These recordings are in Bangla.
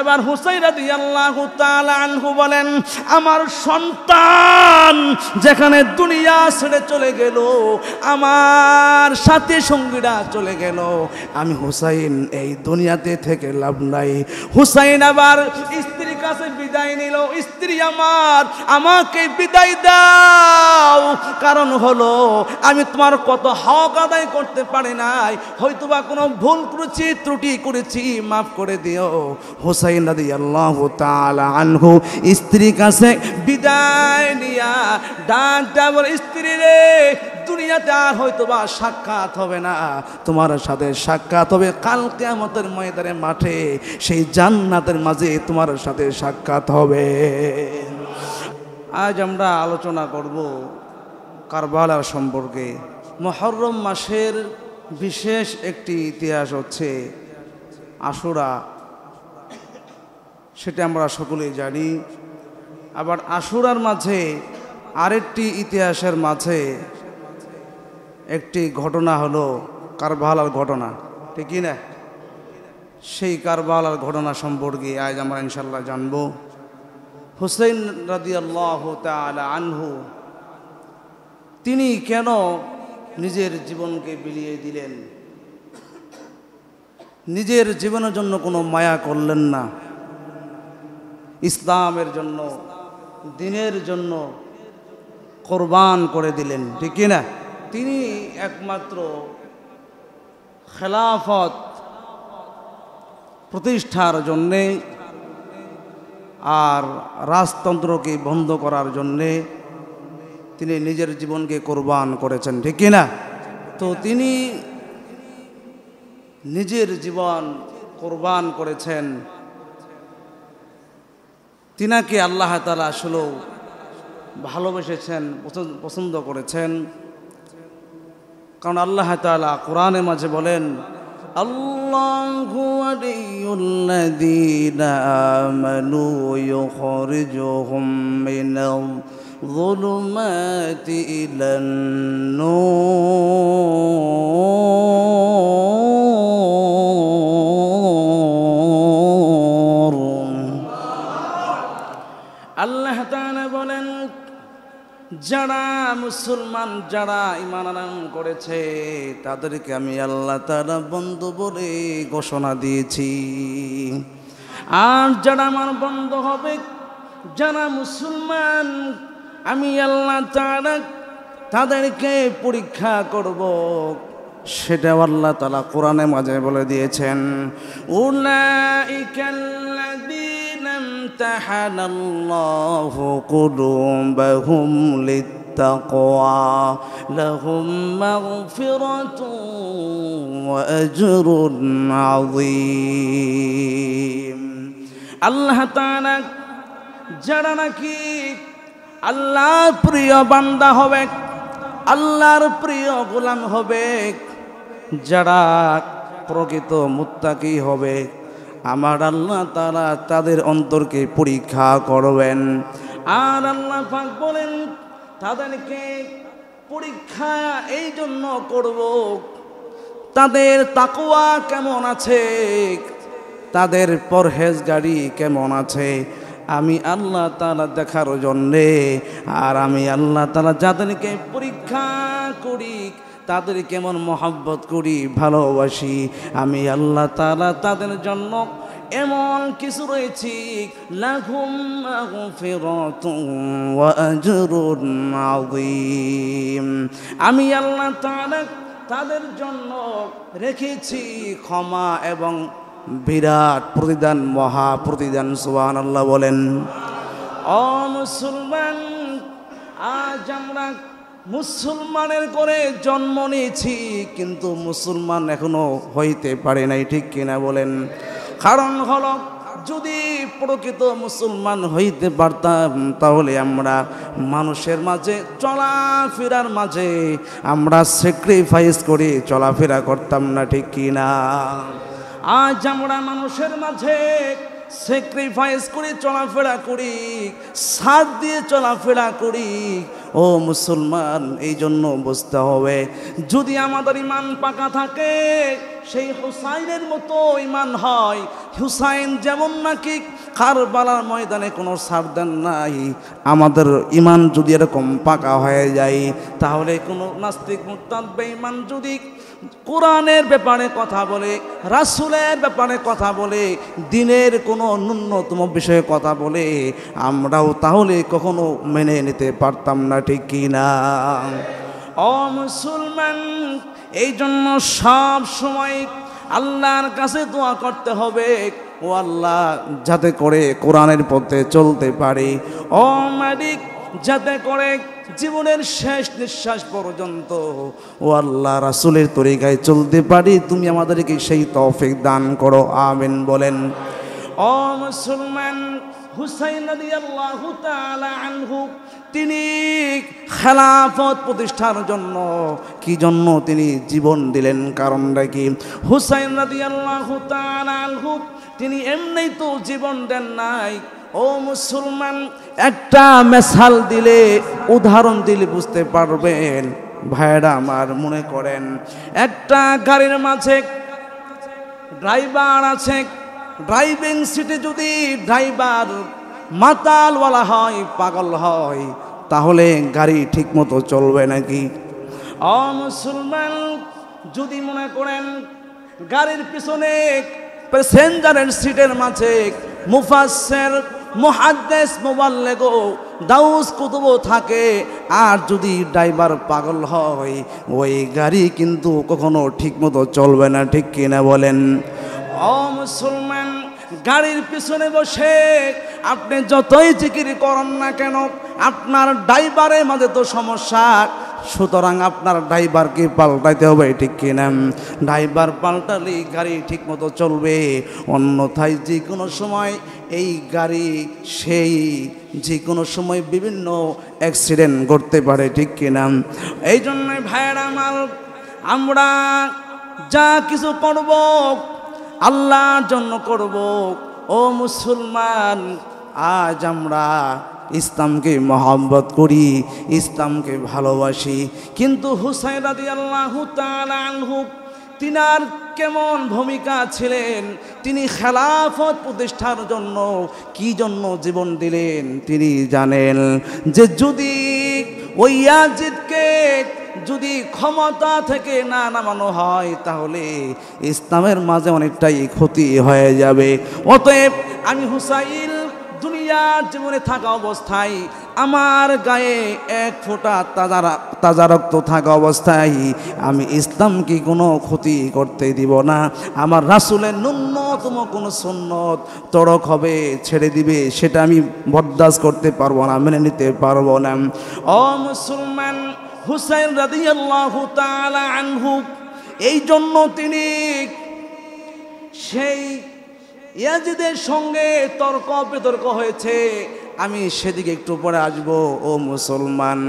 এবার হুসাইন রাদিয়াল্লাহু তাআলা আনহু বলেন, আমার সন্তান যেখানে দুনিয়া ছেড়ে চলে গেল, আমার সাথে সঙ্গীরা চলে গেল, আমি হুসাইন এই দুনিয়াতে থেকে লাভ নাই। হুসাইন আবার স্ত্রীর কাছে বিদায় নিল, স্ত্রী আমার আমাকে বিদায় দাও, কারণ হলো আমি তোমার কত হক আদায় করতে পারি নাই, হয়তোবা কোনো ভুল করেছি ত্রুটি করেছি, মাফ করে দিও। হুসাইন রাদিয়াল্লাহু তাআলা আনহু স্ত্রীর কাছে বিদায় নিয়া ডাক দেয়া, বলে স্ত্রী রে, দুনিয়াতে আর হয়তো বা সাক্ষাৎ হবে না, তোমার সাথে সাক্ষাৎ হবে কাল কিয়ামতের ময়দানে মাঠে, সেই জান্নাতের মাঝে তোমার সাথে সাক্ষাৎ হবে। আজ আমরা আলোচনা করব কারবালা সম্পর্কে। মুহররম মাসের বিশেষ একটি ইতিহাস হচ্ছে আশুরা, সেটা আমরা সকলেই জানি। আবার আশুরার মাঝে আরেকটি ইতিহাসের মাঝে একটি ঘটনা হলো কারবালার ঘটনা, ঠিক না? সেই কারবালার ঘটনা সম্পর্কে আজ আমরা ইনশাল্লাহ জানব। হুসাইন রাদিয়াল্লাহু তাআলা আনহু তিনি কেন নিজের জীবনকে বিলিয়ে দিলেন, নিজের জীবনের জন্য কোনো মায়া করলেন না, ইসলামের জন্য দ্বীনের জন্য কোরবান করে দিলেন, ঠিক কিনা? তিনি একমাত্র খেলাফত প্রতিষ্ঠার জন্যে আর রাজতন্ত্রকে বন্ধ করার জন্যে তিনি নিজের জীবনকে কোরবান করেছেন, ঠিক কিনা? তো তিনি নিজের জীবন কোরবান করেছেন, তিনাকে আল্লাহ তাআলা আসলে ভালোবেসেছেন, পছন্দ করেছেন। কারণ আল্লাহ তাআলা কোরআনের মাঝে বলেন, আল্লাহু ওয়ালিউল্লাযীনা আমানু ইউখরিজুহুম মিনাল যুলুমাতি ইলান নূর। আল্লাহ তাআলা বলেন, যারা মুসলমান, যারা ঈমান আনয়ন করেছে, তাদেরকে আমি আল্লাহ তাআলা বন্ধু বলে ঘোষণা দিয়েছি। আর যারা আমার বন্ধু হবে, যারা মুসলমান, আমি আল্লাহ তাআলা তাদেরকে পরীক্ষা করব, সেটা আল্লাহ তাআলা কোরআনে মাঝে বলে দিয়েছেন। امتحن الله قلوبهم للتقوى لهم مغفرة وأجر عظيم। আল্লাহ তাআলা যারা নাকি আল্লাহর প্রিয় বান্দা হবে, আল্লাহর প্রিয় গোলাম হবে, যারা প্রকৃত মুত্তাকী হবে, আমার আল্লাহ তাআলা তাদের অন্তরকে পরীক্ষা করবেন। আর আল্লাহ পাক বলেন, তাদেরকে পরীক্ষা এই জন্য করব, তাদের তাকওয়া কেমন আছে, তাদের পরহেজগারি কেমন আছে, আমি আল্লাহ তাআলা দেখার জন্যে। আর আমি আল্লাহ তাআলা যাদেরকে পরীক্ষা করি, তাদের কেমন মহব্বত করি, ভালোবাসি, আমি আল্লাহ তাআলা তাদের জন্য এমন কিছু রয়েছে, লাহুম মাগফিরাতুন ওয়া আজরুন আযীম। আমি আল্লাহ তাআলা তাদের জন্য রেখেছি ক্ষমা এবং বিরাট প্রতিদান, মহা প্রতিদান। সুবহানাল্লাহ বলেন। ও মুসলমান, আজ আমরা মুসলমানের করে জন্ম নিয়েছি, কিন্তু মুসলমান এখনো হইতে পারে নাই, ঠিক কিনা বলেন? কারণ হলো, যদি প্রকৃত মুসলমান হইতে পারতাম, তাহলে আমরা মানুষের মাঝে চলাফেরার মাঝে আমরা স্যাক্রিফাইস করে চলাফেরা করতাম না, ঠিক কিনা? আজ আমরা মানুষের মাঝে স্যাক্রিফাইস করে চলাফেরা করি, সাথ দিয়ে চলাফেরা করি। ও মুসলমান, এই জন্য বুঝতে হবে, যদি আমাদের ইমান পাকা থাকে, সেই হুসাইনের মতো ইমান হয়। হুসাইন যেমন নাকি কারবালার ময়দানে কোনো ছাড় দেন নাই, আমাদের ইমান যদি এরকম পাকা হয়ে যায় তাহলে কোনো নাস্তিক মুরতাদ বেঈমান যদি কোরআনের ব্যাপারে কথা বলে, রাসূলের ব্যাপারে কথা বলে, দিনের কোনো ন্যূনতম বিষয়ে কথা বলে, আমরাও তাহলে কখনো মেনে নিতে পারতাম না, ঠিক কি না? ও মুসলমান, এই জন্য সব সময় আল্লাহর কাছে দোয়া করতে হবে, ও আল্লাহ যাতে করে কোরআনের পথে চলতে পারি, ও মালিক যাতে করে জীবনের শেষ নিঃশ্বাস পর্যন্ত ও আল্লাহ রাসূলের তরিকায় চলতে পারি, তুমি আমাদেরকে সেই তৌফিক দান করো, আমিন বলেন। ও মুসলমান, হুসাইন রাদিয়াল্লাহু তাআলা আনহু তিনি খেলাফত প্রতিষ্ঠার জন্য কি জন্য তিনি জীবন দিলেন, কারণটা কি? হুসাইন রাদিয়াল্লাহু তাআলা আনহু তিনি এমনি তো জীবন দেন নাই। ও মুসলমান, একটা মিশাল দিলে, উদাহরণ দিলে বুঝতে পারবেন ভাইরা আমার। মনে করেন একটা গাড়ির মাঝে ড্রাইভার আছে, ড্রাইভিং সিটে যদি ড্রাইভার মাতালওয়ালা হয়, পাগল হয়, তাহলে গাড়ি ঠিক মতো চলবে নাকি? ও মুসলমান, যদি মনে করেন গাড়ির পিছনে প্যাসেঞ্জারের সিটের মাঝে মুফাসসির, মুহাদ্দিস, মুবাল্লিগ, দাউস, কুতুব থাকে, আর যদি ড্রাইভার পাগল হয়, ওই গাড়ি কিন্তু কখনো ঠিক মতো চলবে না, ঠিক কিনা বলেন? ও মুসলমান, গাড়ির পিছনে বসে আপনি যতই জিকির করেন না কেন, আপনার ড্রাইভারের মাঝে তো সমস্যা, সুতরাং আপনার ড্রাইভারকে পাল্টাইতে হবে, ঠিক কিনা? ড্রাইভার পাল্টালে গাড়ি ঠিক মতো চলবে, অন্যথায় যে কোনো সময় এই গাড়ি সেই যে কোনো সময় বিভিন্ন অ্যাক্সিডেন্ট ঘটতে পারে, ঠিক কিনা? এই জন্যই ভাইয়েরা আমার, আমরা যা কিছু করব আল্লাহর জন্য করব। ও মুসলমান, আজ আমরা ইসলামকে মহব্বত করি, ইসলামকে ভালোবাসি, কিন্তু হুসাইন রাদিয়াল্লাহু তাআলা আনহু তিনার কেমন ভূমিকা ছিলেন? তিনি খেলাফত প্রতিষ্ঠার জন্য কি জন্য জীবন দিলেন তিনি জানেন। যে যদি ওই ইয়াজিদকে যদি ক্ষমতা থেকে না নামানো হয় তাহলে ইসলামের মাঝে অনেকটাই ক্ষতি হয়ে যাবে। অতএব আমি হুসাইন দুনিয়ার জীবনে থাকা অবস্থায়, আমার গায়ে এক ফোঁটা তাজা রক্ত থাকা অবস্থায় আমি ইসলামকে কোনো ক্ষতি করতে দিব না, আমার রাসূলের ন্যূনতম কোনো সুন্নত তরক হবে, ছেড়ে দিবে, সেটা আমি বরদাস্ত করতে পারবো না, মেনে নিতে পারবো না। ও মুসলমান, হুসাইন রাদিয়াল্লাহু তাআলা আনহু এই জন্য তিনি সেই ইয়াজিদের সঙ্গে তর্ক বিতর্ক হয়েছে, আমি সেদিকে একটু পরে আসবো। ও মুসলমান,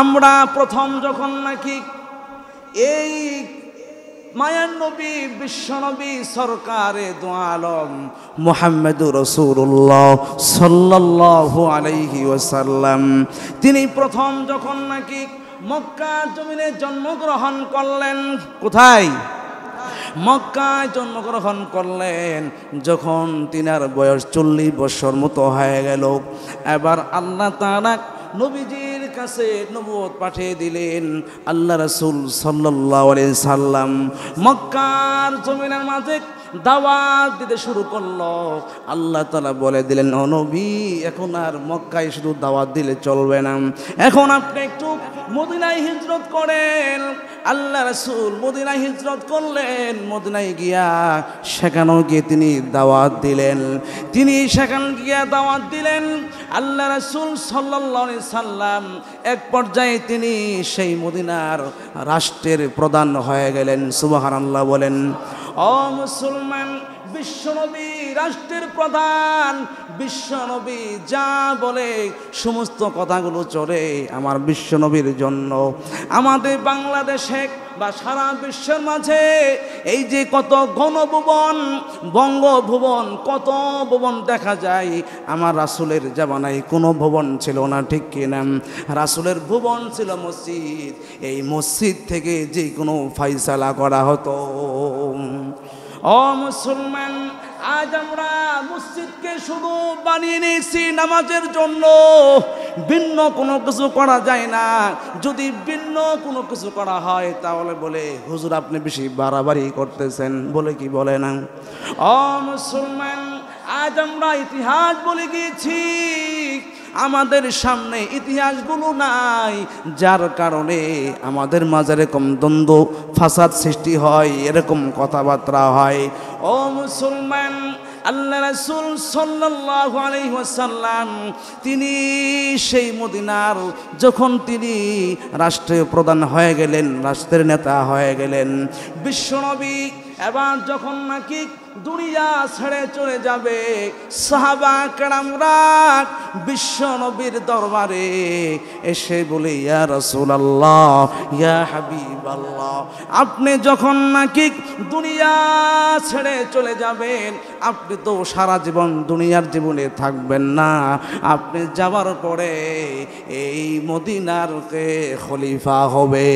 আমরা প্রথম যখন নাকি এই মায়ান নবী, বিশ্বনবী, সরকারে দু আলম মুহাম্মদুর রাসূলুল্লাহ সাল্লাল্লাহু আলাইহি ওয়াসাল্লাম তিনি প্রথম যখন নাকি মক্কা জমিনে জন্মগ্রহণ করলেন, কোথায়? মক্কায় জন্মগ্রহণ করলেন। যখন তিনার বয়স 40 বছর মতো হয়ে গেল, এবার আল্লাহ তাআলা নবীজির কাছে নবুয়ত পাঠিয়ে দিলেন। আল্লাহ রাসূল সাল্লাল্লাহু আলাইহি সাল্লাম মক্কার জমিনের মাঝে দাওয়াত দিতে শুরু করলো। আল্লাহ তাআলা বলে দিলেন, ও নবী, এখন আর মক্কায় শুধু দাওয়াত দিলে চলবে না, এখন আপনি একটু মদিনায় হিজরত করেন। আল্লাহ রাসূল মদিনায় হিজরত করলেন। মদিনায় গিয়া সেখানেও গিয়ে তিনি দাওয়াত দিলেন, আল্লাহ রাসূল সাল্লাল্লাহু আলাইহি সাল্লাম এক পর্যায়ে তিনি সেই মদিনার রাষ্ট্রের প্রধান হয়ে গেলেন, সুবহানাল্লাহ বলেন। ও মুসলমান, বিশ্বনবী রাষ্ট্রের প্রধান, বিশ্বনবী যা বলে সমস্ত কথাগুলো চলে আমার বিশ্বনবীর জন্য। আমাদের বাংলাদেশে বা সারা বিশ্বের মাঝে এই যে কত গণভুবন, বঙ্গভুবন, কত ভুবন দেখা যায়, আমার রাসুলের জামানায় কোনো ভুবন ছিল না, ঠিক কিনা? রাসুলের ভুবন ছিল মসজিদ। এই মসজিদ থেকে যে কোনো ফাইসালা করা হতো। ও মুসলমান, আজ আমরা মসজিদকে শুধু বানিয়ে নিয়েছি নামাজের জন্য, ভিন্ন কোনো কিছু করা যায় না। যদি ভিন্ন কোনো কিছু করা হয় তাহলে বলে হুজুর আপনি বেশি বাড়াবাড়ি করতেছেন, বলে কি বলে না? ও মুসলমান, আজ আমরা ইতিহাস বলে গিয়েছি, আমাদের সামনে ইতিহাসগুলো নাই, যার কারণে আমাদের মাঝে এরকম দ্বন্দ্ব ফাসাদ সৃষ্টি হয়, এরকম কথাবার্তা হয়। ও মুসলমান, আল্লাহ রাসূল সাল্লাল্লাহু আলাইহি ওয়াসাল্লাম তিনি সেই মদিনার যখন তিনি রাষ্ট্রীয় প্রধান হয়ে গেলেন, রাষ্ট্রের নেতা হয়ে গেলেন বিশ্বনবী, এবার যখন নাকি দুনিয়া ছেড়ে চলে যাবে, সাহাবা কেরামরা বিশ্বনবীর দরবারে এসে বলে ইয়া রাসূলুল্লাহ, ইয়া হাবিবাল্লাহ, আপনি যখন নাকি দুনিয়া ছেড়ে চলে যাবেন, আপনি তো সারা জীবন দুনিয়ার জীবনে থাকবেন না, আপনি যাওয়ার পরে এই মদিনারকে খলিফা হবে।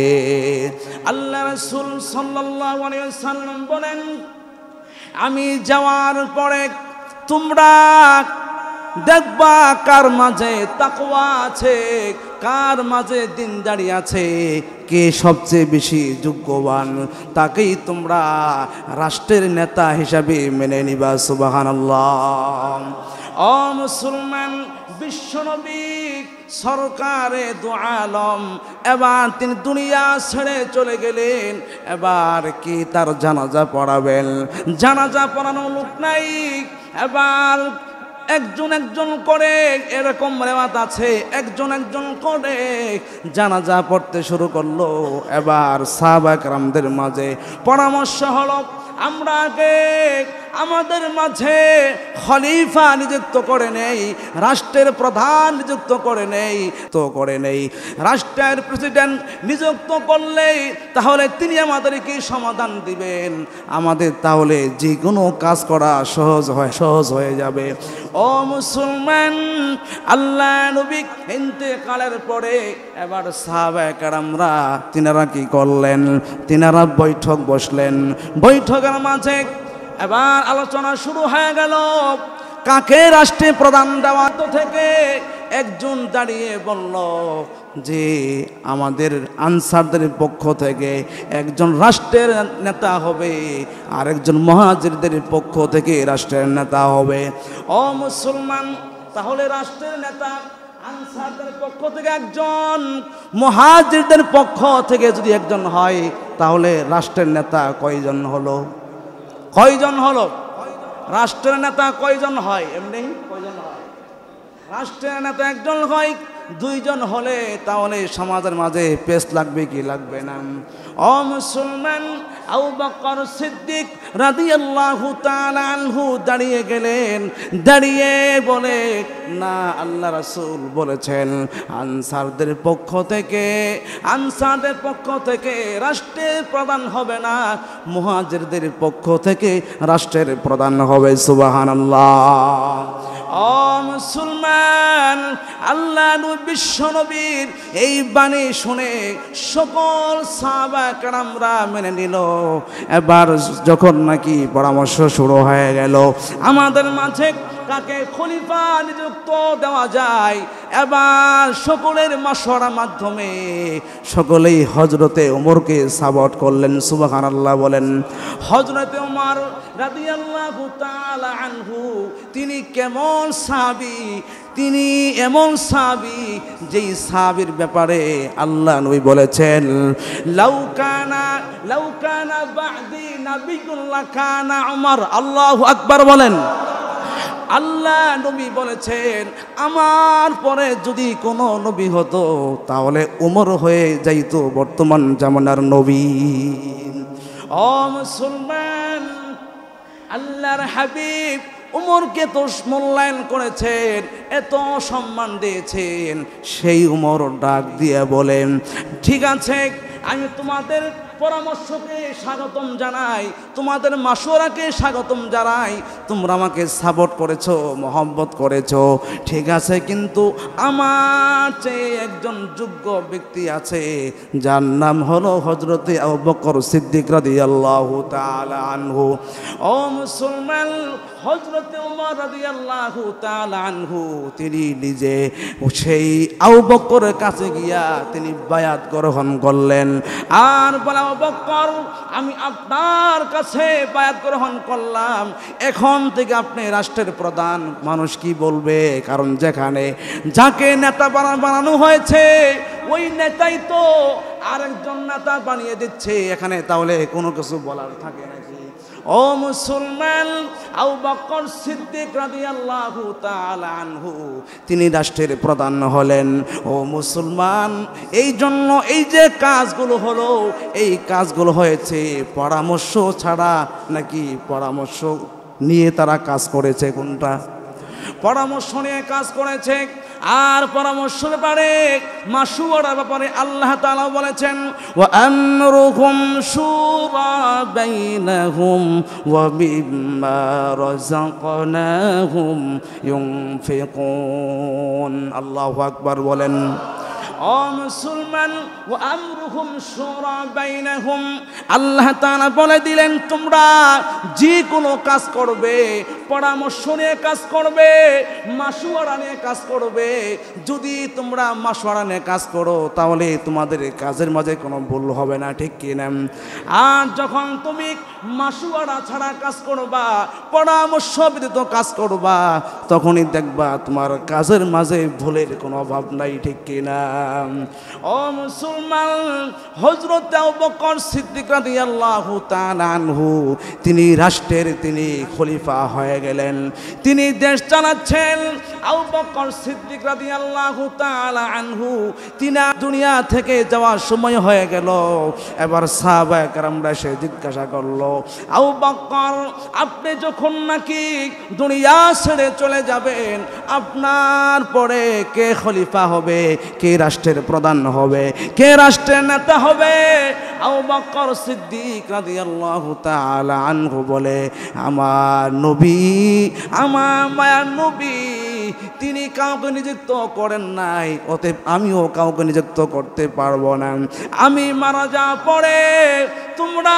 আল্লাহ রাসূল সাল্লাল্লাহু আলাইহি ওয়াসাল্লাম বলেন, আমি যাওয়ার পরে তোমরা দেখবা কার মাঝে তাকওয়া আছে, কার মাঝে দিনদারি আছে, কে সবচেয়ে বেশি যোগ্যবান, তাকেই তোমরা রাষ্ট্রের নেতা হিসাবে মেনে নিবা। সুবহানাল্লাহ। ও মুসলমান, বিশ্বনবী সরকারে দু আলম এবার তিনি দুনিয়া ছেড়ে চলে গেলেন, এবার কি তার জানাজা পড়াবেন? জানাজা পড়ানো লোক নাই, এবার একজন একজন করে, এরকম রেওয়াত আছে, একজন একজন করে জানাজা পড়তে শুরু করলো। এবার সাহাবা কেরামদের মাঝে পরামর্শ হলো, আমরা আগে আমাদের মাঝে খলিফা নিযুক্ত করে নেই, রাষ্ট্রের প্রধান নিযুক্ত করে নেই, রাষ্ট্রের প্রেসিডেন্ট নিযুক্ত করলেই তাহলে তিনি আমাদেরকে সমাধান দিবেন, আমাদের তাহলে যে কোনো কাজ করা সহজ হয়ে যাবে। ও মুসলমান, আল্লাহ নবী ইন্তেকালের পরে এবার সাহাবায়ে কেরামরা তিনারা কি করলেন, তিনারা বৈঠক বসলেন। বৈঠকের মাঝে এবার আলোচনা শুরু হয়ে গেল, কাকে রাষ্ট্রে প্রধান দেওয়া। তো থেকে একজন দাঁড়িয়ে বলল যে আমাদের আনসারদের পক্ষ থেকে একজন রাষ্ট্রের নেতা হবে, আরেকজন মুহাজিরদের পক্ষ থেকে রাষ্ট্রের নেতা হবে। ও মুসলমান, তাহলে রাষ্ট্রের নেতা আনসারদের পক্ষ থেকে একজন, মুহাজিরদের পক্ষ থেকে যদি একজন হয়, তাহলে রাষ্ট্রের নেতা কয়জন হলো? রাষ্ট্রের নেতা কয়জন হয়? এমনি কয়জন হয়? রাষ্ট্রের নেতা একজন হয়। দুইজন হলে তাহলে সমাজের মাঝে পেশ লাগবে কি লাগবে না? ও মুসলমান, আবু বকর সিদ্দিক রাদিয়াল্লাহু তাআলা আনহু দাঁড়িয়ে গেলেন, দাঁড়িয়ে বলে না, আল্লাহ রাসূল বলেছেন আনসারদের পক্ষ থেকে রাষ্ট্রের প্রধান হবে না, মুহাজিরদের পক্ষ থেকে রাষ্ট্রের প্রধান হবে। সুবহানাল্লাহ। ও মুসলমান, আল্লাহ বিশ্বনবীর এই বাণী শুনে সকল সাহাবা কেরামরা মেনে নিল। এবার যখন নাকি পরামর্শ শুরু হয়ে গেল আমাদের মাঝে কাকে খলিফা নিযুক্ত দেওয়া যায়, এবার সকলের মশওয়ারার মাধ্যমে সকলেই হযরতে ওমরকে সাপোর্ট করলেন। সুবহানাল্লাহ বলেন। হযরতে ওমর রাদিয়াল্লাহু তাআলা আনহু তিনি কেমন সাহাবী? তিনি এমন সাহাবী যেই সাহাবীর ব্যাপারে আল্লাহ নবী বলেছেন লাউ কানা বাদি নাবিয়ুন লাকানা ওমর। আল্লাহু আকবার বলেন। আল্লাহ নবী বলেছেন আমার পরে যদি কোনো নবী হতো তাহলে ওমর হয়ে যাইত বর্তমান জামানার নবী। ও মুসলমান, আল্লাহর হাবিব উমরকে তো মূল্যায়ন করেছেন, এত সম্মান দিয়েছেন, সেই উমর ডাক দিয়ে বলেন, ঠিক আছে আমি তোমাদের পরামর্শকে স্বাগতম জানাই, তোমাদের মাসোরাকে স্বাগতম জানাই, তোমরা আমাকে সাপোর্ট করেছো, মহব্বত করেছো, ঠিক আছে, কিন্তু আমার চেয়ে একজন যোগ্য ব্যক্তি আছে যার নাম হলো হযরতে আবু বকর সিদ্দিক রাদিয়াল্লাহু তাআলা আনহু। ও মুসলমান, হযরতে ওমর রাদিয়াল্লাহু তাআলা আনহু তিনি নিজে সেই আবু বকরের কাছে গিয়া তিনি বায়াত গ্রহণ করলেন আর বলা, আমি আপনার কাছে বায়াত গ্রহণ করলাম, এখন থেকে আপনি রাষ্ট্রের প্রধান। মানুষ কি বলবে? কারণ যেখানে যাকে নেতা বানানো হয়েছে ওই নেতাই তো আরেকজন নেতা বানিয়ে দিচ্ছে, এখানে তাহলে কোনো কিছু বলার থাকে নাকি? ও মুসলমান, আবু বকর সিদ্দিক রাদিয়াল্লাহু তাআলা আনহু তিনি রাষ্ট্রের প্রধান হলেন। ও মুসলমান, এই জন্য এই যে কাজগুলো হলো, এই কাজগুলো হয়েছে পরামর্শ ছাড়া, নাকি পরামর্শ নিয়ে তারা কাজ করেছে? কোনটা? পরামর্শ নিয়ে কাজ করেছে। আর পরামর্শের ব্যাপারে, মাশুয়ারার ব্যাপারে আল্লাহ তাআলা বলেছেন, ওয়া আমরুহুম শুরা বাইনহুম ওয়া মিম্মা রাযাকনাহুম ইউনফিকুন। আল্লাহু আকবার বলেন। ও মুসলমান, ওয়া আমরুহুম শুরা বাইনহুম, আল্লাহ তাআলা বলে দিলেন তোমরা যে কোনো কাজ করবে, পরামর্শ নিয়ে কাজ করবে, মাশওয়ারা নিয়ে কাজ করবে। যদি তোমরা মাশওয়ারা নিয়ে কাজ করো তাহলে তোমাদের কাজের মাঝে কোনো ভুল হবে না, ঠিক কিনা? আর যখন তুমি মাশওয়ারা ছাড়া কাজ করবা, পরামর্শ ব্যতীত কাজ করবা, তখনই দেখবা তোমার কাজের মাঝে ভুলের কোনো অভাব নাই, ঠিক কিনা? ও মুসলমান, হযরত আবু বকর সিদ্দিক রাদিয়াল্লাহু তাআলা আনহু তিনি রাষ্ট্রের তিনি খলিফা হয়ে গেলেন, তিনি দেশ চালাচ্ছেন। আবু বকর সিদ্দিক রাদিয়াল্লাহু তাআলা আনহু তিনি দুনিয়া থেকে যাওয়ার সময় হয়ে গেল। এবার সাহাবায়ে কেরামরা সে জিজ্ঞাসা করলো, আবু বকর আপনি যখন নাকি দুনিয়া ছেড়ে চলে যাবেন, আপনার পরে কে খলিফা হবে, কে রাষ্ট্রের প্রধান হবে, কে রাষ্ট্রের নেতা হবে? আবু বকর সিদ্দিক রাদিয়াল্লাহু তাআলা আনহু বলে, আমার নবী, আমার মায়ার নবী তিনি কাউকে নিযুক্ত করেন নাই, অতএব আমিও কাউকে নিযুক্ত করতে পারবো না। আমি মারা যাওয়ার পরে তোমরা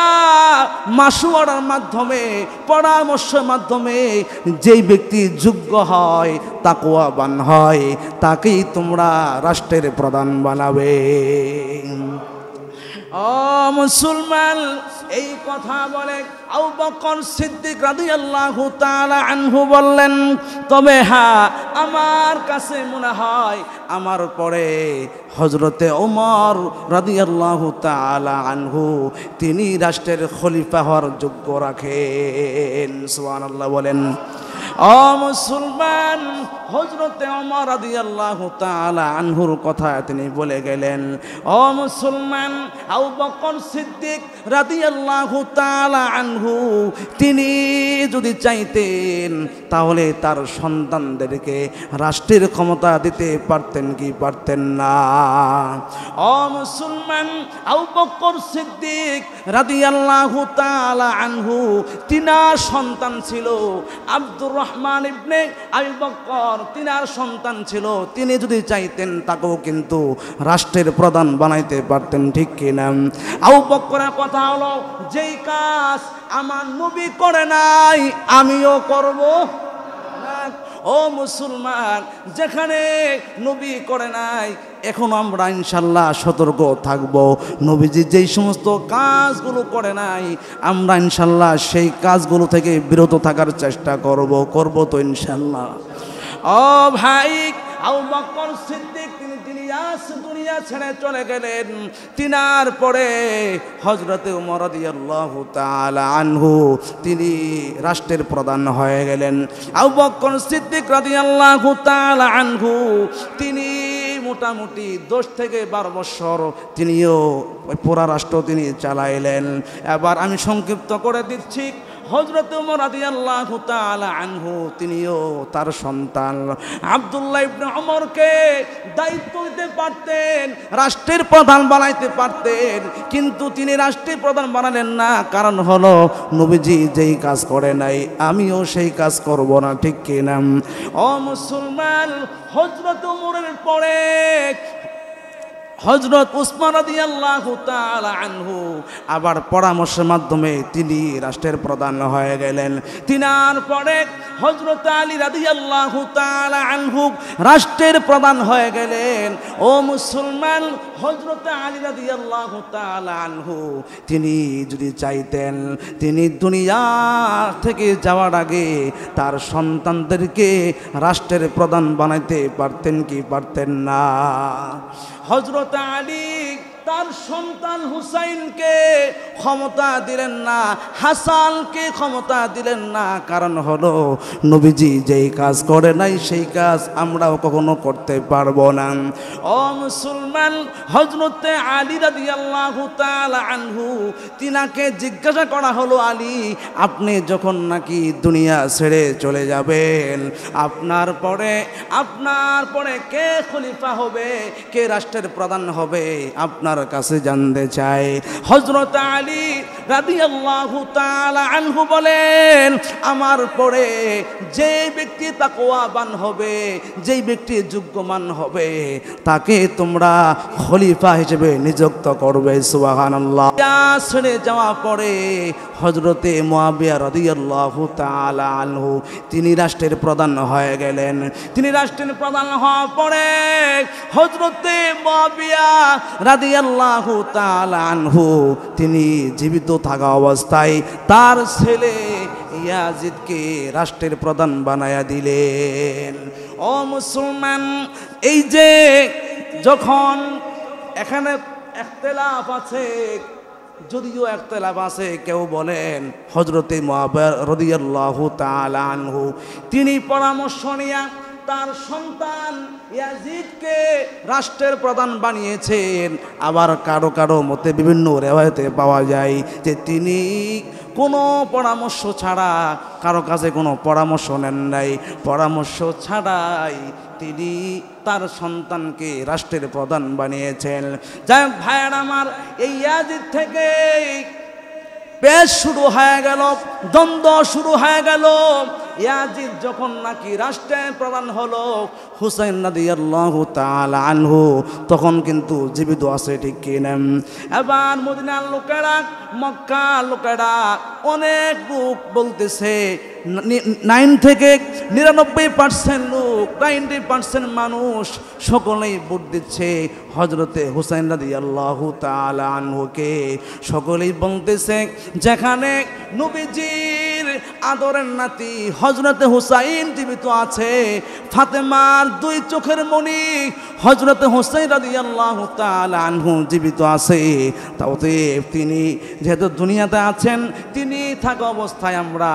মাশওয়ারার মাধ্যমে, পরামর্শের মাধ্যমে যেই ব্যক্তি যোগ্য হয়, তাকওয়াবান হয়, তাকেই তোমরা রাষ্ট্রের প্রধান বানাবে। ও মুসলমান, এই কথা বলে আবু বকর সিদ্দিক রাদিয়াল্লাহু তাআলা আনহু বললেন, তবে হ্যাঁ আমার কাছে মনে হয় আমার পরে হযরতে ওমর রাদিয়াল্লাহু তাআলা আনহু তিনি রাষ্ট্রের খলিফা হওয়ার যোগ্য রাখেন। সুবহানাল্লাহ বলেন। ও মুসলমান, হযরতে ওমর রাদিয়াল্লাহু তাআলা আনহুর কথা তিনি বলে গেলেন। ও মুসলমান, আবু বকর সিদ্দিক রাদিয়াল্লাহু তাআলা আনহু তিনি যদি চাইতেন তাহলে তার সন্তানদেরকে রাষ্ট্রের ক্ষমতা দিতে পারতেন কি পারতেন না? ও মুসলমান, আবু বকর সিদ্দিক রাদিয়াল্লাহু তাআলা আনহু তিনার সন্তান ছিল আব্দুর রহমান ইবনে আবু বকর, তিনার সন্তান ছিল, তিনি যদি চাইতেন তাকেও কিন্তু রাষ্ট্রের প্রধান বানাইতে পারতেন, ঠিক কিনা? আবু বকরের কথা হলো, যেই কাজ আমার নবী করে নাই আমিও করব না। ও মুসলমান, যেখানে নবী করে নাই এখন আমরা ইনশাল্লাহ সতর্ক থাকব। নবীজি যেই সমস্ত কাজগুলো করে নাই আমরা ইনশাল্লাহ সেই কাজগুলো থেকে বিরত থাকার চেষ্টা করব, করব তো ইনশাল্লাহ। ও ভাই, আবু বকর সিদ্দিক তিনি দুনিয়া ছেড়ে চলে গেলেন, তিনার পরে হযরতে ওমর রাদিয়াল্লাহু তাআলা আনহু তিনি রাষ্ট্রের প্রধান হয়ে গেলেন। আবু বকর সিদ্দিক রাদিয়াল্লাহু তাআলা আনহু তিনি মোটামুটি 10 থেকে 12 বছর তিনিও পুরা রাষ্ট্র তিনি চালাইলেন। এবার আমি সংক্ষিপ্ত করে দিচ্ছি। হযরত ওমর রাদিয়াল্লাহু তাআলা আনহু তিনিও তার সন্তান আব্দুল্লাহ ইবনে ওমরকে দায়িত্ব দিতে পারতেন, রাষ্ট্রের প্রধান বানাইতে পারতেন, কিন্তু তিনি রাষ্ট্রের প্রধান বানালেন না। কারণ হলো নবীজি যেই কাজ করে নাই আমিও সেই কাজ করব না, ঠিক কিনা? ও মুসলমান, হযরত ওমরের পরে হযরত উসমান রাদিয়াল্লাহু তাআলা আনহু আবার পরামর্শের মাধ্যমে তিনি রাষ্ট্রের প্রধান হয়ে গেলেন। তিনার পরে হযরত আলী রাদিয়াল্লাহু তাআলা আনহু রাষ্ট্রের প্রধান হয়ে গেলেন। ও মুসলমান, হযরত আলী রাদিয়াল্লাহু তাআলা আনহু তিনি যদি চাইতেন তিনি দুনিয়া থেকে যাওয়ার আগে তার সন্তানদেরকে রাষ্ট্রের প্রধান বানাইতে পারতেন কি পারতেন না? হযরত আলী তার সন্তান হুসাইনকে ক্ষমতা দিলেন না, হাসানকে ক্ষমতা দিলেন না। কারণ হলো নবীজি যেই কাজ করে নাই সেই কাজ আমরাও কখনো করতে পারবো না। ও মুসলমান, হযরত আলী রাদিয়াল্লাহু তাআলা আনহু তিনাকে জিজ্ঞাসা করা হলো, আলী আপনি যখন নাকি দুনিয়া ছেড়ে চলে যাবেন আপনার পরে কে খলিফা হবে, কে রাষ্ট্রের প্রধান হবে আপনার কাছে জানতে চাই। হযরত আলী রাদিয়াল্লাহু তাআলা আনহু বলেন, আমার পরে যে ব্যক্তি তাকওয়াবান হবে, যে ব্যক্তি যোগ্যমান হবে, তাকে তোমরা খলিফা হিসেবে নিযুক্ত করবে। সুবহানাল্লাহ। ছেড়ে যাওয়া পরে হযরতে মুয়াবিয়া রাদিয়াল্লাহু তাআলা আনহু তিনি রাষ্ট্রের প্রধান হয়ে গেলেন। তিনি রাষ্ট্রের প্রধান হওয়ার পরে হযরতে মুয়াবিয়া রাদিয়াল্লাহু তাআলা আনহু তিনি জীবিত থাকা অবস্থায় তার ছেলে ইয়াজিদকে রাষ্ট্রের প্রধান বানায়া দিলেন। ও মুসলমান, এই যে যখন এখানে ইখতিলাফ আছে, যদিও একতলাপ আছে, কেউ বলেন হযরতে মুয়াবিয়া রাদিয়াল্লাহু তাআলা আনহু তিনি পরামর্শ নিয়া তার সন্তান ইয়াজিদকে রাষ্ট্রের প্রধান বানিয়েছেন। আবার কারো কারো মতে বিভিন্ন রেওয়ায়েতে পাওয়া যায় যে তিনি কোনো পরামর্শ ছাড়া, কারো কাছে কোনো পরামর্শ নেন নাই, পরামর্শ ছাড়াই তিনি তার সন্তানকে রাষ্ট্রের প্রধান বানিয়েছেন। যাই হোক ভাইয়ের আমার, এই ইয়াজিদ থেকে পেশ শুরু হয়ে গেল, দ্বন্দ্ব শুরু হয়ে গেল। ইয়াজিদ যখন নাকি রাষ্ট্রের প্রধান হলো, হুসাইন রাদিয়াল্লাহু তাআলা আনহু তখন কিন্তু জীবিত আছে, ঠিক কিনা? এবার মদিনার লোকেরা, মক্কার লোকেরা, অনেক লোক বলতেছে 99% লোক, 90% মানুষ সকলেই ভোট দিচ্ছে হযরতে হুসাইন রাদিয়াল্লাহু তাআলা আনহুকে। সকলেই বলতেছে যেখানে নবীজির আদরের নাতি হযরতে হুসাইন জীবিত আছে, ফাতেমার দুই চোখের মনি হযরতে হুসাইন রাদিয়াল্লাহু তাআলা আনহু জীবিত আছে, তাতে তিনি যেহেতু দুনিয়াতে আছেন, তিনি থাকা অবস্থায় আমরা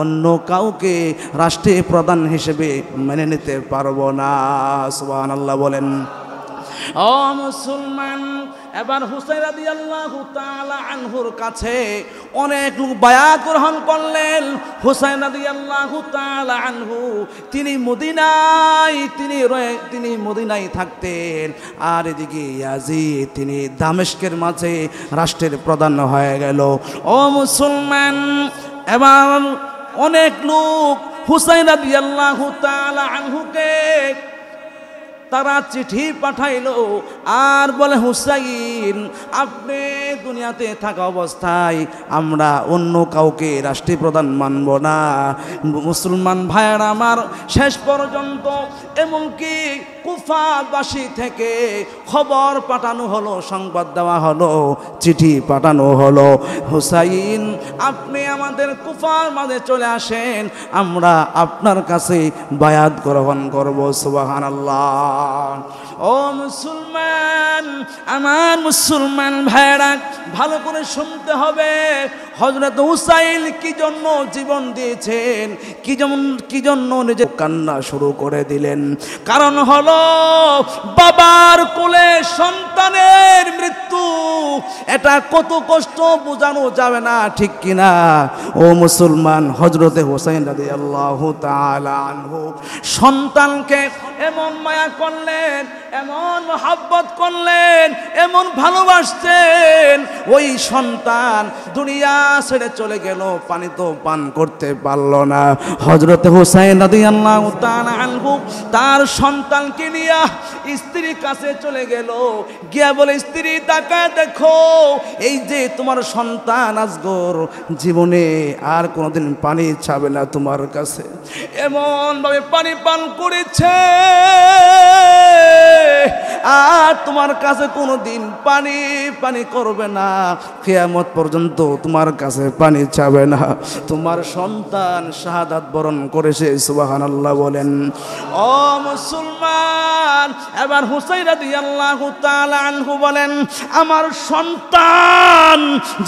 অন্য কাউকে রাষ্ট্রের প্রধান হিসেবে মেনে নিতে পারবো না। সুবহানাল্লাহ বলেন। ও মুসলমান, এবার হুসাইন রাদিয়াল্লাহু তাআলা আনহুর কাছে অনেক লোক বায়াত গ্রহণ করলেন। হুসাইন রাদিয়াল্লাহু তাআলা আনহু তিনি মদিনায় থাকতেন, আর এদিকে ইয়াজিদ তিনি দামেস্কের মাঝে রাষ্ট্রের প্রধান হয়ে গেল। ও মুসলমান, এবার অনেক লোক হুসাইন রাদিয়াল্লাহু তাআলা আনহুকে তারা চিঠি পাঠাইলো আর বলে, হুসাইন আপনি দুনিয়াতে থাকা অবস্থায় আমরা অন্য কাউকে রাষ্ট্রপ্রধান মানব না। মুসলমান ভাইয়েরা আমার, শেষ পর্যন্ত এমনকি কুফাবাসী থেকে খবর পাঠানো হলো, সংবাদ দেওয়া হলো, চিঠি পাঠানো হলো, হুসাইন আপনি আমাদের কুফার মাঝে চলে আসেন, আমরা আপনার কাছে বায়াত গ্রহণ করব। সুবহানাল্লাহ। ও মুসলমান, আমার মুসলমান ভাইরা, ভালো করে শুনতে হবে হযরত হুসাইন কি জন্য জীবন দিয়েছেন, কি জন্য নিজে কান্না শুরু করে দিলেন। কারণ হলো বাবার কোলে সন্তানের মৃত্যু এটা কত কষ্ট বোঝানো যাবে না, ঠিক কিনা? ও মুসলমান, হজরতে হোসেন রাদিয়াল্লাহু তাআলা আনহু সন্তানকে এমন মায়া করলেন, এমন মহব্বত করলেন, এমন ভালোবাসতেন, ওই সন্তান দুনিয়া ছেড়ে চলে গেল, পানি তো পান করতে পারল না। হজরত হোসেন রাদিয়াল্লাহু তাআলা আনহু তার সন্তানকে নিয়ে স্ত্রীর কাছে চলে গেল, গিয়া বলে, স্ত্রী তাকায় দেখো, এই যে তোমার সন্তান আজগর জীবনে আর কোনোদিন পানি ছাবে না তোমার কাছে, এমন ভাবে পানি পান করেছে আর তোমার কাছে কোনোদিন পানি পানি করবে না, কিয়ামত পর্যন্ত তোমার কাছে পানি চাবে না। তোমার সন্তান শাহাদাত বরণ করেছে, সুবহানাল্লাহ বলেন। ও মুসলমান, এবার হুসাইন রাদিয়াল্লাহু তাআলা আনহু বলেন, আমার সন্তান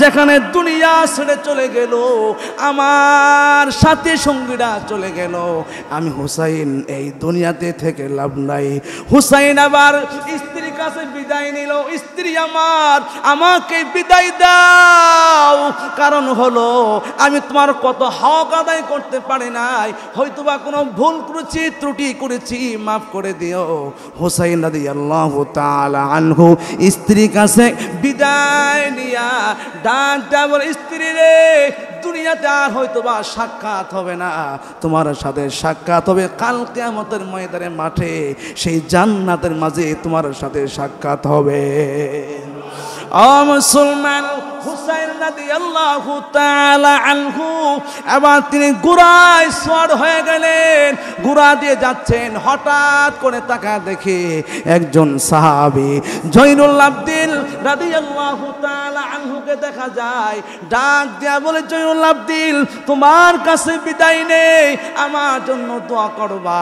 যেখানে দুনিয়া ছেড়ে চলে গেল, আমার সাথে সঙ্গীরা চলে গেল, আমি হুসাইন এই দুনিয়াতে থেকে লাভ নাই। হুসাইন আবার স্ত্রীর কাছে বিদায় নিল, স্ত্রী আমার, আমাকে বিদায় দাও, কারণ হলো আমি তোমার কত হক আদায় করতে পারি নাই, হয়তোবা কোনো ভুল করেছি, ত্রুটি করেছি, মাফ করে দিও। হুসাইন রাদিয়াল্লাহু তাআলা আনহু স্ত্রীর কাছে বিদায় নিয়া ডাকটা বলে, স্ত্রী রে, দুনিয়াতে আর হয়তোবা সাক্ষাৎ হবে না, তোমার সাথে সাক্ষাৎ হবে কাল কিয়ামতের ময়দানে মাঠে, সেই জান্নাতের মাঝে তোমার সাথে সাক্ষাৎ হবে। ও মুসলমান, হুসাইন রাদিয়াল্লাহু তাআলা আনহু আবার তিনি ঘোড়ায় সওয়ার হয়ে গেলেন, ঘোড়া দিয়ে যাচ্ছেন, হঠাৎ করে তাকায় দেখে একজন সাহাবী জয়নুল আবদিন রাদিয়াল্লাহু তাআলা আনহুকে দেখা যায়, ডাক দিয়া বলে, জয়নুল আবদিন তোমার কাছে বিদায় নেই, আমার জন্য দোয়া করবা,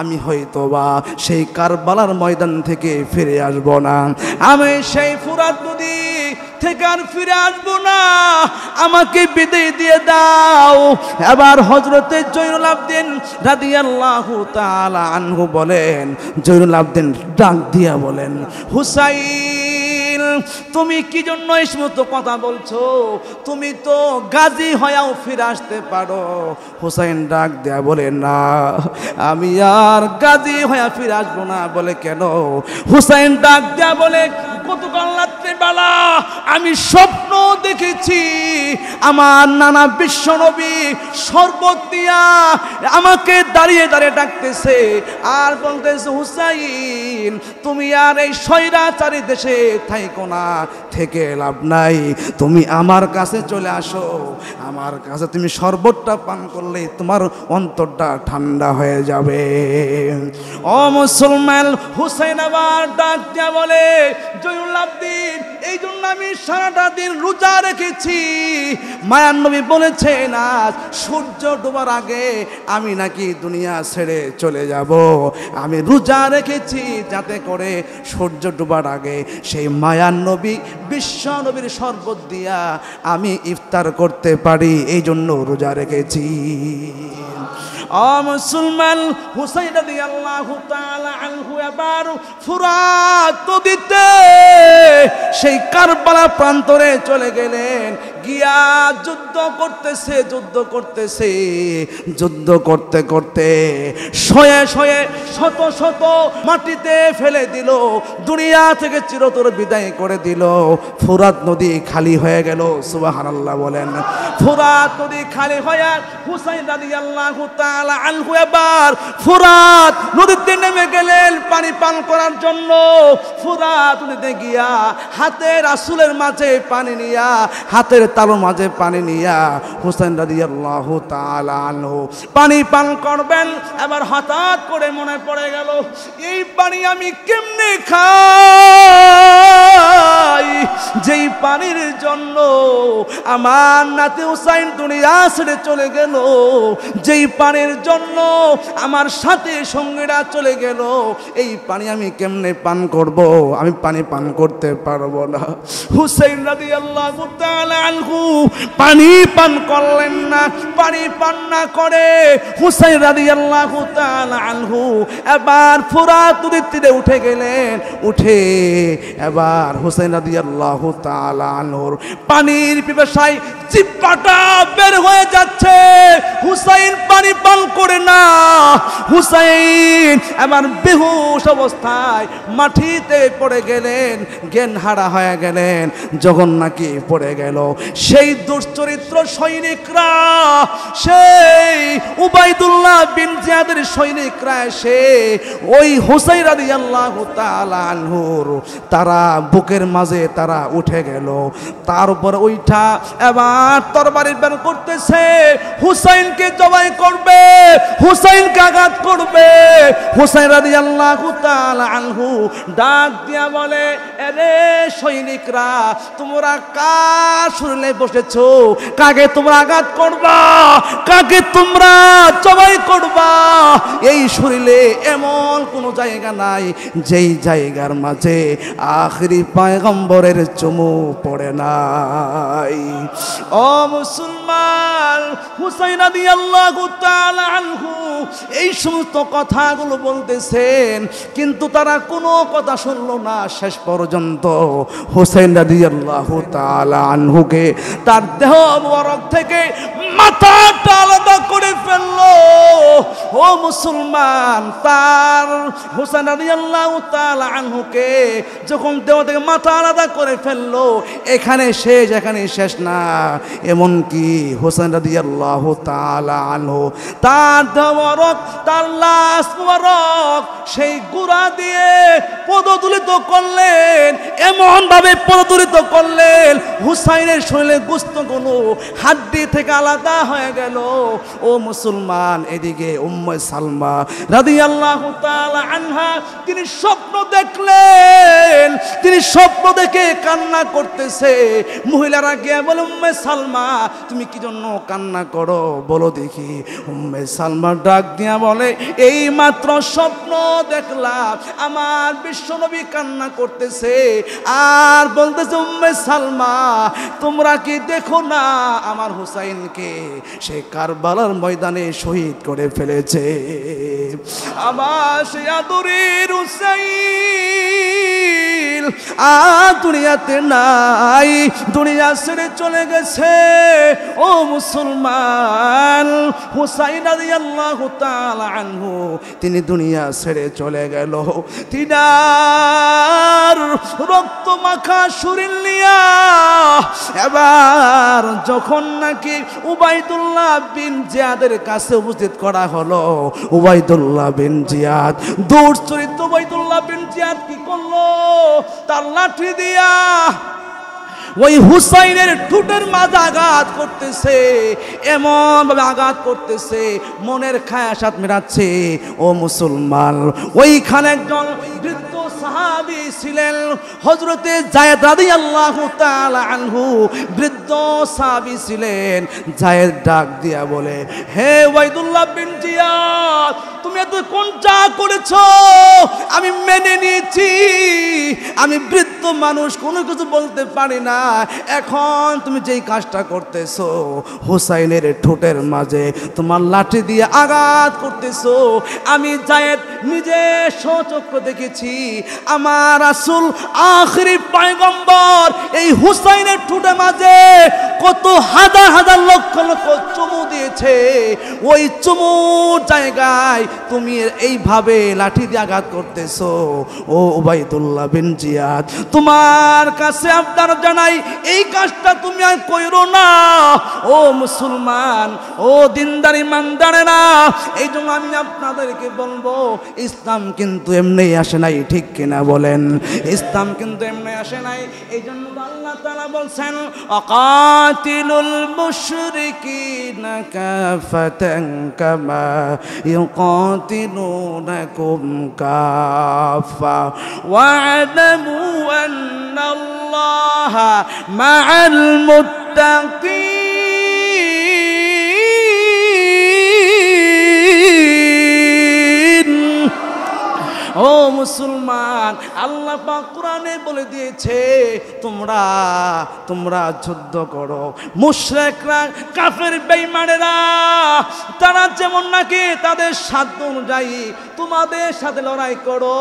আমি হয়তোবা সেই কারবালার ময়দান থেকে ফিরে আসব না, আমি সেই ফুরাত নদী থেকে আর ফিরে আসবো না, আমাকে বিদায় দিয়ে দাও। আবার হযরতে জয়নুল আবদিন রাদিয়াল্লাহু তাআলা আনহু বলেন, জয়নুল আবদিন ডাক দিয়া বলেন, হুসাইন তুমি কি জন্য এই সমস্ত কথা বলছো? তুমি তো গাজী হয়েও ফিরে আসতে পারো। হুসাইন ডাক দেয়া বলে, না, আমি আর গাজী হয়ে ফিরে আসবো না। বলে, কেন? হুসাইন ডাক দেয়া বলে, গতকাল রাত্রিবেলা আমি স্বপ্ন দেখেছি, আমার নানা বিশ্বনবী শরবত দিয়া আমাকে দাঁড়িয়ে দাঁড়িয়ে ডাকতেছে আর বলতেছে, হুসাইন তুমি আর এই স্বৈরাচারী দেশে থাইকো না, থেকে লাভ নাই, তুমি আমার কাছে চলে আসো, আমার কাছে তুমি শরবতটা পান করলে তোমার অন্তরটা ঠান্ডা হয়ে যাবে। ও মুসলমান, হুসাইন আবার ডাক দিয়া বলে, এই জন্য আমি সারাটা দিন রোজা রেখেছি, মায়ার নবী বলেছেন আজ সূর্য ডোবার আগে আমি নাকি দুনিয়া ছেড়ে চলে যাব, আমি রোজা রেখেছি যাতে করে সূর্য ডোবার আগে সেই মায়ার নবী বিশ্ব নবীর শরবত দিয়া আমি ইফতার করতে পারি, এই জন্য রোজা রেখেছি। ও মুসলমান, হুসাইন রাদিয়াল্লাহু তাআলা আনহু আবার ফুরাত নদীতে সেই কারবালা প্রান্তরে চলে গেলেন, গিয়া যুদ্ধ করতেছে, যুদ্ধ করতে করতে শয়ে শয়ে শত শত মাটিতে ফেলে দিল, দুনিয়া থেকে চিরতরে বিদায় করে দিল, ফুরাত নদী খালি হয়ে গেল, সুবহানাল্লাহ বলেন। ফুরাত নদী খালি হয়ে হুসাইন রাদিয়াল্লাহু তাআলা আনহু আবার ফুরাত নদীতে নেমে গেলেন পানি পান করার জন্য। ফুরাত নদীতে গিয়া হাতের রাসূলের মাঝে পানি নিয়া, হাতের তালুর মাঝে পানি নিয়া হুসাইন রাদিয়াল্লাহু তাআলা আনহু পানি পান করবেন, এবার হঠাৎ করে মনে পড়ে গেল, এই পানি আমি কেমনে খাই, যেই পানির জন্য আমার নাতি হুসাইন দুনিয়া ছেড়ে চলে গেল, যেই পানির জন্য আমার সাথে সঙ্গীরা চলে গেল, এই পানি আমি কেমনে পান করব, আমি পানি পান করতে পারবো না। হুসাইন রাদিয়াল্লাহু তাআলা আনহু পানি পান করলেন না, পানি পান না করে হুসাইন রাদিয়াল্লাহু তাআলা আনহু এবার ফুরাত নদীর তীরে উঠে গেলেন, উঠে এবার হুসাইন রাদিয়াল্লাহু রাদিয়াল্লাহু তাআলা আনহুর পানির পিপাসায় জিহ্বাটা বের হয়ে যাচ্ছে। হুসাইন পানি পান করে না, হুসাইন এমন বেহুশ অবস্থায় মাটিতে পড়ে গেলেন, জ্ঞান হারা হয়ে গেলেন। যখন নাকি পড়ে গেল, সেই দুশ্চরিত্র সৈনিকরা, সেই উবাইদুল্লাহ বিন জিয়াদের সৈনিকরা এসে ওই হুসাইন রাদিয়াল্লাহু তাআলা আনহুর তারা বুকের মাঝে তারা উঠে গেল। তার উপর ওইটা এবার তরবারি বের করতেছে, হুসাইনকে জবাই করবে, হুসাইনকে আঘাত করবে। হুসাইন রাদিয়াল্লাহু তাআলা আনহু ডাক দিয়া বলে, এরে সৈনিকরা, তোমরা কার শুরলে বসেছো? কাকে তোমরা আঘাত করবা? কাকে তোমরা জবাই করবা? এই শরীরে এমন কোনো জায়গা নাই যেই জায়গার মাঝে আখরি পয়গম্বরের চুমু পড়ে নাই। ও মুসলমান, হুসাইন রাদিয়াল্লাহু তাআলা আনহু এই সমস্ত কথাগুলো বলতেছেন, কিন্তু তারা কোনো কথা শুনল না। শেষ পর্যন্ত হুসাইন রাদিয়াল্লাহু তাআলা আনহুকে তার দেহ মুবারক থেকে মাথাটা আলাদা করে ফেললো। ও মুসলমান, তার হুসাইন রাদিয়াল্লাহু তাআলা আনহুকে যখন দেহ থেকে মাথা আলাদা করে ফেললো, এখানে শেষ, এখানে শেষ না। এমনকি হুসাইন রাদিয়াল্লাহু তাআলা আনহু তার দেহ মুবারক, তার লাশ মুবারক সেই গোড়া দিয়ে পদদলিত করলেন, এমন ভাবে পদদলিত করলেন হুসাইনের শরীরে গোশতগুলো হাড্ডি থেকে আলাদা হয়ে গেল। ও মুসলমান, এদিকে উম্মে সালমা রাদিয়াল্লাহু তাআলা আনহা তিনি স্বপ্ন দেখলেন, তিনি স্বপ্ন দেখে কান্না করতেছে। মহিলারা গিয়ে বলে, উম্মে সালমা তুমি কি জন্য কান্না করো, বলো দেখি। উম্মে সালমা ডাক দিয়া বলে, এই মাত্র স্বপ্ন দেখলাম আমার বিশ্বনবী কান্না করতেছে আর বলতেছে, উম্মে সালমা তোমরা কি দেখো না আমার হুসাইনকে সে কারবালার ময়দানে শহীদ করে ফেলেছে। আমার সে আদরের হুসাইন আর দুনিয়াতে নাই, দুনিয়া ছেড়ে চলে গেছে। ও মুসলমান, হুসাইন রাদিয়াল্লাহু তাআলা আনহু তিনি দুনিয়া ছেড়ে চলে গেল। তিনার রক্ত মাখা শরীর নিয়া এবার যখন নাকি উবাইদুল্লাহ বিন জিয়াদের কাছে উপস্থিত করা হলো, উবাইদুল্লাহ বিন জিয়াদ দুশ্চরিত্র উবাইদুল্লাহ বিন জিয়াদ কি করলো, তার লাঠি দিয়া ওই হুসাইনের ঠোঁটের মাঝে আঘাত করতেছে, এমন ভাবে আঘাত করতেছে, মনের খায়াসাত মেটাচ্ছে। ও মুসলমান, ওইখানে একজন বৃদ্ধ সাহাবী ছিলেন, হযরতে যায়েদ রাদিয়াল্লাহু তাআলা আনহু বৃদ্ধ সাহাবী ছিলেন। যায়েদ ডাক দিয়া বলে, হে ওয়াইদুল্লাহ বিন জিয়াদ, তুমি এত কোন যা করেছো আমি মেনে নিয়েছি, আমি বৃদ্ধ মানুষ কোনো কিছু বলতে পারি না, এখন তুমি যেই কাজটা করতেছো হুসাইনের ঠোঁটের মাঝে তোমার লাঠি দিয়ে আঘাত করতেছো, আমি যায়েদ নিজে সচক্ষে দেখেছি আমার রাসূল আখরি পয়গম্বর এই হুসাইনের ঠোঁটের মাঝে কত হাজার হাজার লক্ষ লক্ষ চুমু দিয়েছে, ওই চুমুর জায়গায় তুমি এইভাবে লাঠি দিয়ে আঘাত করতেছো। ও উবাইদুল্লাহ বিন জিয়াদ, তোমার কাছে আপনার জানাই এই কাজটা তুমি আর কইরো না। ও মুসলমান, ও দিনদার ইমানদারেরা, এই জন্য আমি আপনাদেরকে বলবো, ইসলাম কিন্তু এমনি আসে নাই, ঠিক কিনা বলেন? ইসলাম কিন্তু এমনি আসে নাই, এই জন্য আল্লাহ তাআলা বলছেন, অকাতিলুল মুশরিকিনা কাফাতান কামা ইউকাতিলুনাকুম কাফা ওয়া'লামু আন্নাল্লাহ মা'আল মুত্তাকিন। ও মুসলমান, আল্লাহ পাক কোরআনে বলে দিয়েছে তোমরা তোমরা যুদ্ধ করো। মুশরিকরা, কাফের বেঈমানেরা তারা যেমন নাকি তাদের সাধ্য অনুযায়ী তোমাদের সাথে লড়াই করো,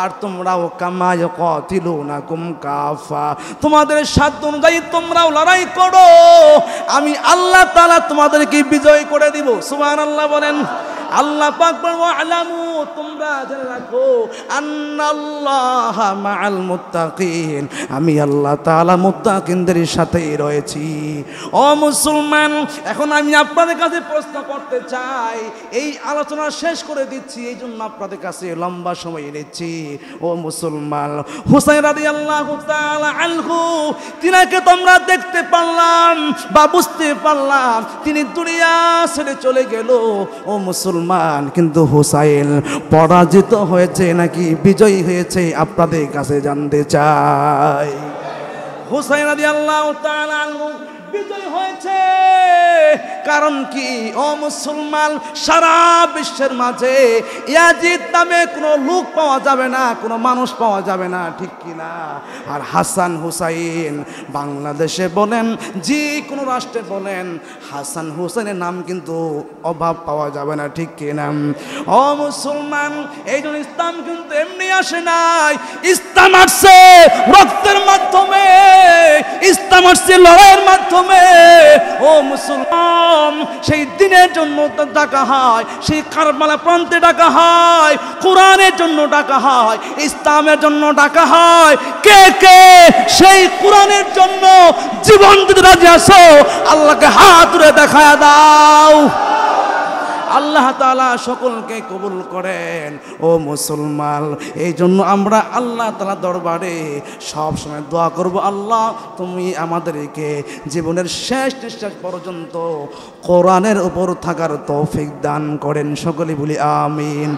আর তোমরাও কামায় কাতিলুনাকুম কাফা, তোমাদের সাধ্য অনুযায়ী তোমরাও লড়াই করো, আমি আল্লাহ তাআলা তোমাদেরকে বিজয় করে দিব। সুবহানাল্লাহ বলেন। আল্লাহ পাক বলেন ওয়া'লামু, তোমরা জেনে রাখো, আন্নাল্লাহা মাআল মুত্তাকিন, আমি আল্লাহ তাআলা মুত্তাকিনদের সাথেই রয়েছি। ও মুসলমান, এখন আমি আপনাদের কাছে প্রশ্ন করতে চাই, এই আলোচনা শেষ করে দিচ্ছি, এই জন্য আপনাদের কাছে লম্বা সময় নিচ্ছি। ও মুসলমান, হুসাইন রাদিয়াল্লাহু তাআলা আনহু, তিনাকে তোমরা দেখতে পারলাম বা বুঝতে পারলাম তিনি দুনিয়া ছেড়ে চলে গেল। ও মুসলমান, কিন্তু হুসাইন পরাজিত হয়েছে নাকি বিজয়ী হয়েছে আপনাদের কাছে জানতে চাই। হুসাইন রাদিয়াল্লাহু তাআলা আনহু বিজয় হয়েছে, কারণ কি? ও মুসলমান, সারা বিশ্বের মাঝে ইয়াজিদ নামে কোনো লোক পাওয়া যাবে না, কোনো মানুষ পাওয়া যাবে না, ঠিক কিনা? আর হাসান হুসাইন বাংলাদেশে বলেন, যে কোনো রাষ্ট্রে বলেন, হাসান হুসাইনের নাম কিন্তু অভাব পাওয়া যাবে না, ঠিক কিনা? ও মুসলমান, এই জন্য ইসলাম কিন্তু এমনি আসে নাই, ইসলাম আসছে রক্তের মাধ্যমে, ইসলাম আসছে লড়াইয়ের মাধ্যমে। ও মুসলমান, সেই দিনের জন্য ডাকা হয়, সেই কারবালা প্রান্তে ডাকা হয়, কোরআনের জন্য ডাকা হয়, ইসলামের জন্য ডাকা হয়। কে কে সেই কোরআনের জন্য জীবন দিতে রাজি আছো আল্লাহকে হাত তুলে দেখায় দাও। আল্লাহ তাআলা সকলকে কবুল করেন। ও মুসলমান, এই জন্য আমরা আল্লাহ তাআলা দরবারে সবসময় দোয়া করব, আল্লাহ তুমি আমাদেরকে জীবনের শেষ নিঃশ্বাস পর্যন্ত কোরআনের উপর থাকার তৌফিক দান করেন। সকলে বলি আমিন।